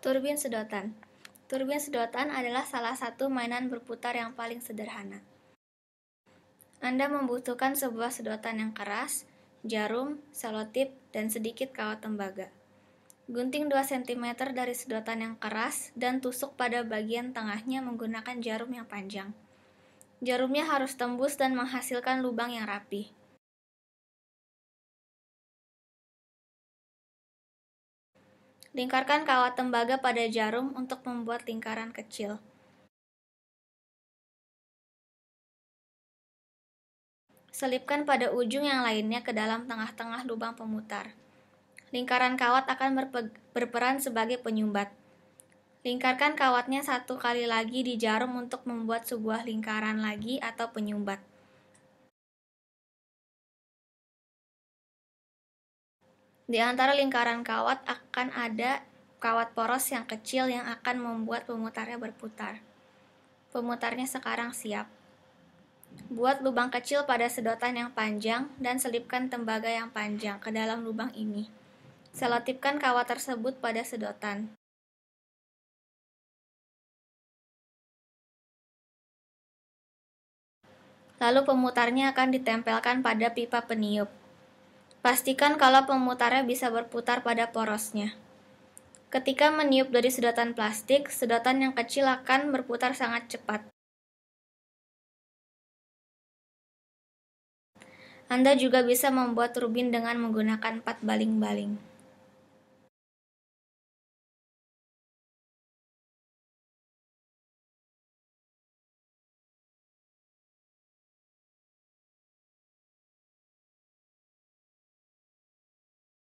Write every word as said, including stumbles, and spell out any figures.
Turbin sedotan. Turbin sedotan adalah salah satu mainan berputar yang paling sederhana. Anda membutuhkan sebuah sedotan yang keras, jarum, selotip, dan sedikit kawat tembaga. Gunting dua sentimeter dari sedotan yang keras dan tusuk pada bagian tengahnya menggunakan jarum yang panjang. Jarumnya harus tembus dan menghasilkan lubang yang rapi. Lingkarkan kawat tembaga pada jarum untuk membuat lingkaran kecil. Selipkan pada ujung yang lainnya ke dalam tengah-tengah lubang pemutar. Lingkaran kawat akan berpe- berperan sebagai penyumbat. Lingkarkan kawatnya satu kali lagi di jarum untuk membuat sebuah lingkaran lagi atau penyumbat. Di antara lingkaran kawat akan ada kawat poros yang kecil yang akan membuat pemutarnya berputar. Pemutarnya sekarang siap. Buat lubang kecil pada sedotan yang panjang dan selipkan tembaga yang panjang ke dalam lubang ini. Selotipkan kawat tersebut pada sedotan. Lalu pemutarnya akan ditempelkan pada pipa peniup. Pastikan kalau pemutarnya bisa berputar pada porosnya. Ketika meniup dari sedotan plastik, sedotan yang kecil akan berputar sangat cepat. Anda juga bisa membuat turbin dengan menggunakan pat baling-baling.